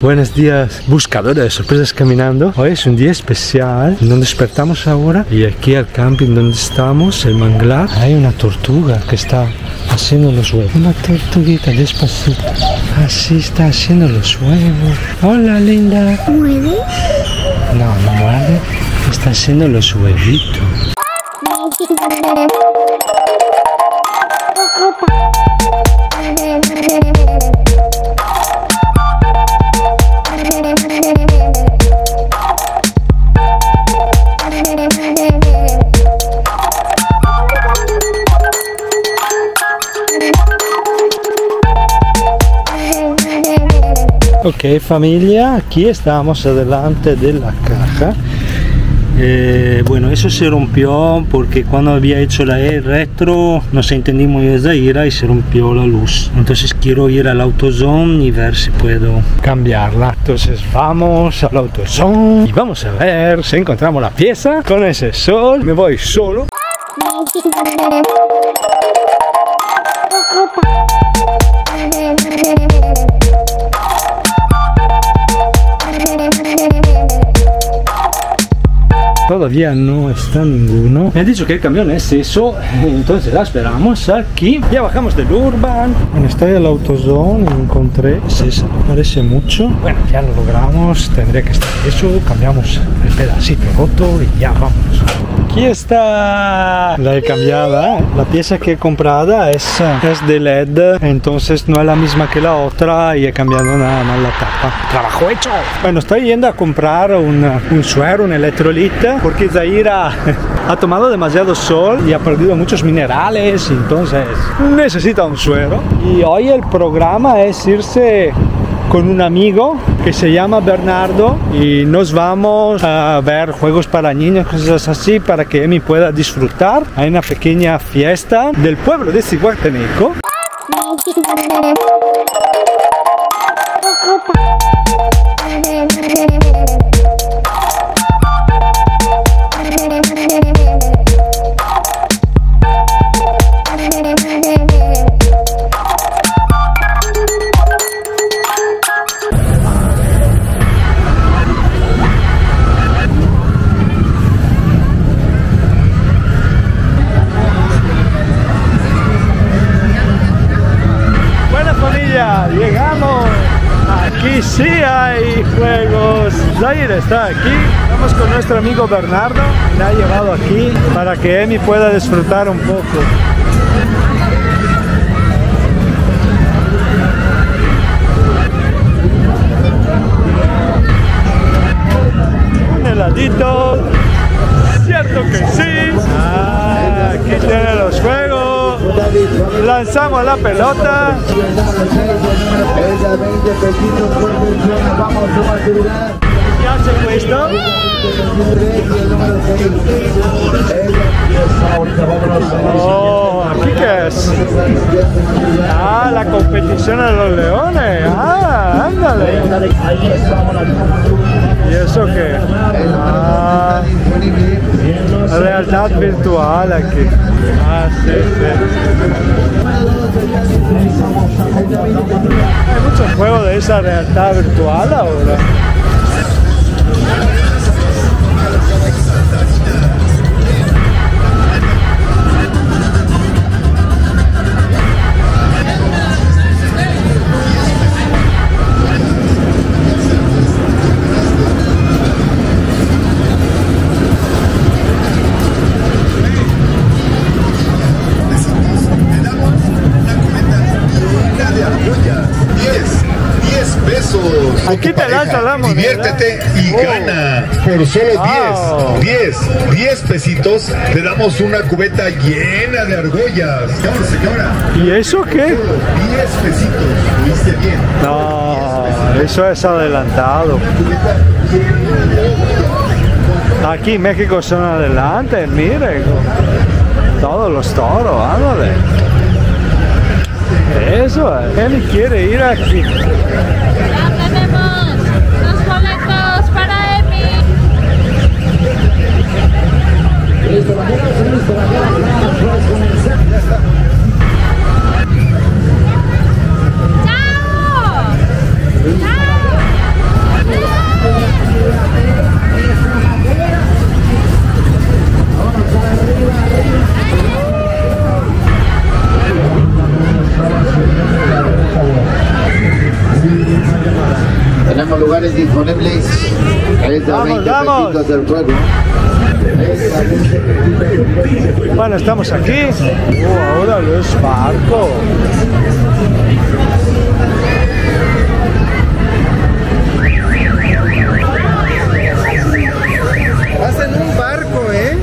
Buenos días, buscadores de sorpresas caminando. Hoy es un día especial. Nos despertamos ahora y aquí al camping donde estamos, el manglar, hay una tortuga que está haciendo los huevos. Una tortuguita despacito. Así está haciendo los huevos. Hola, linda. ¿Muerde? No, no muerde. Está haciendo los huevitos. Ok, familia, aquí estamos delante de la caja. Bueno, eso se rompió porque cuando había hecho la retro no se entendió muy bien Zaira y se rompió la luz. Entonces quiero ir al AutoZone y ver si puedo cambiarla. Entonces vamos al AutoZone y vamos a ver si encontramos la pieza. Con ese sol me voy solo. Todavía no está ninguno. Me ha dicho que el camión es eso, entonces la esperamos aquí. Ya bajamos del Urban. Bueno, está el AutoZone, encontré. Se parece mucho. Bueno, ya lo logramos. Tendría que estar eso. Cambiamos el pedacito roto y ya vamos. Aquí está la he cambiada. La pieza que he comprado es de LED, entonces no es la misma que la otra y he cambiado nada más la tapa. ¡Trabajo hecho! Bueno, estoy yendo a comprar un suero, un electrolita, porque Zaira ha tomado demasiado sol y ha perdido muchos minerales, entonces necesita un suero. Y hoy el programa es irse con un amigo que se llama Bernardo y nos vamos a ver juegos para niños, cosas así, para que Emi pueda disfrutar. Hay una pequeña fiesta del pueblo de Siguatepeque. Aquí sí hay juegos. Zaira está aquí. Vamos con nuestro amigo Bernardo. Me ha llevado aquí para que Emi pueda disfrutar un poco. Un heladito. Cierto que sí. Ah, aquí tiene los juegos. Lanzamos la pelota. ¿Qué hace esto? Oh, ¿aquí qué es? Ah, la competición de los leones. Ah, ándale. ¿Y eso qué? Ah, realidad virtual aquí. Ah, sí, sí. Hay muchos juegos de esa realidad virtual ahora. Aquí te lanza la moneda. Diviértete y gana. Por solo 10 pesitos te damos una cubeta llena de argollas. Señor, señora. ¿Y eso qué? 10 pesitos. Lo hice bien. No, eso es adelantado. Aquí en México son adelante, mire. Todos los toros, ándale. Eso, él quiere ir aquí. ¡Chao! ¡Chao! Tenemos lugares disponibles. Vamos, vamos. Del pueblo. Bueno, estamos aquí. Ahora los barcos. Hacen un barco, ¿eh?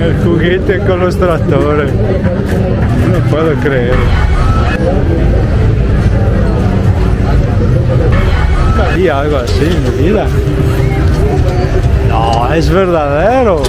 El juguete con los tractores, no puedo creer. Nunca vi algo así en mi vida. No, es verdadero.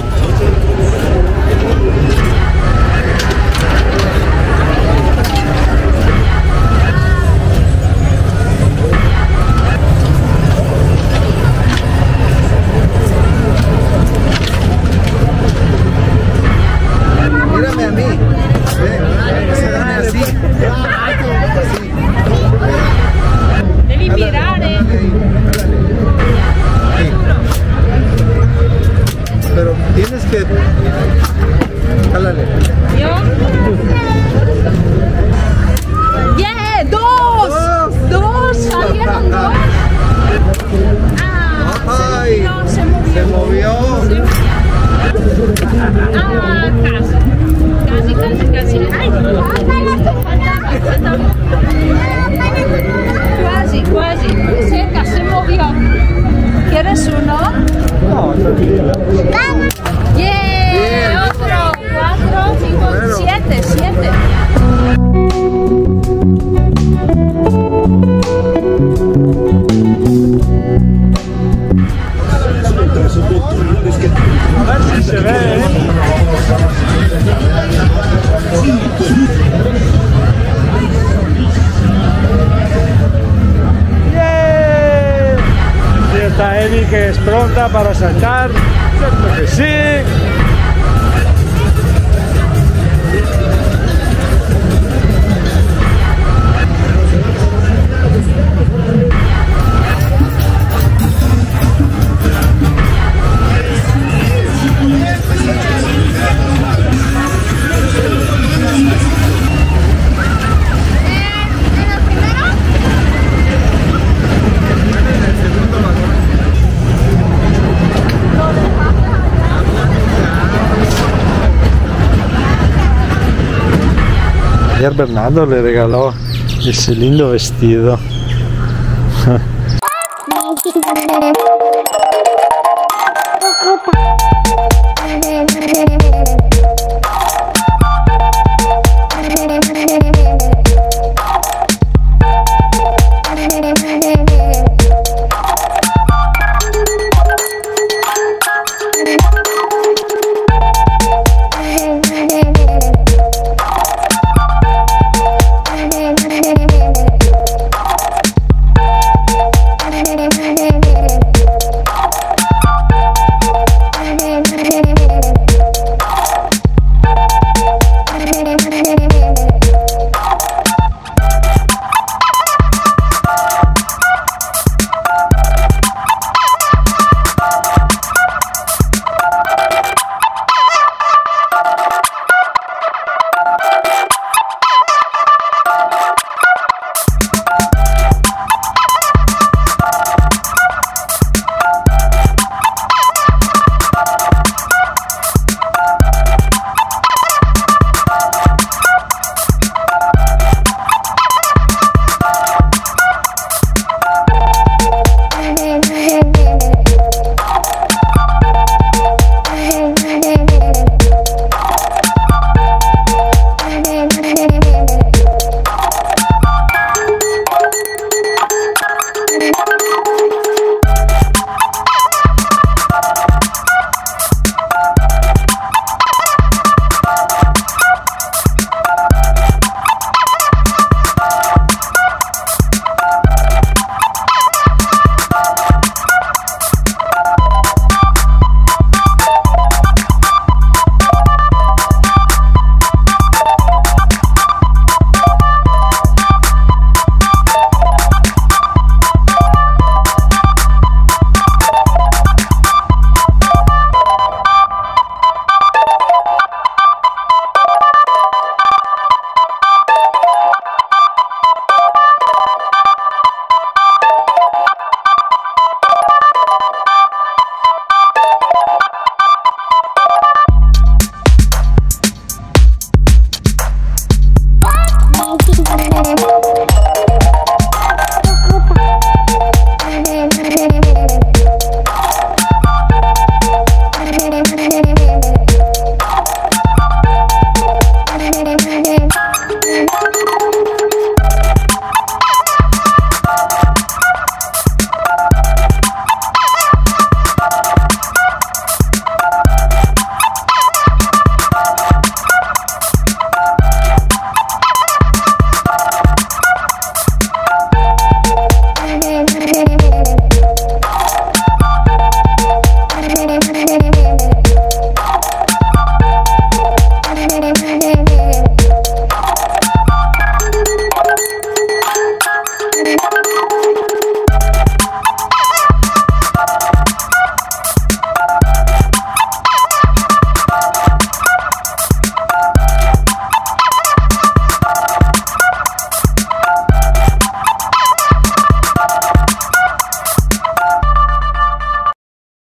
Emi, que es pronta para saltar, cierto que sí. Ayer Bernardo le regaló ese lindo vestido.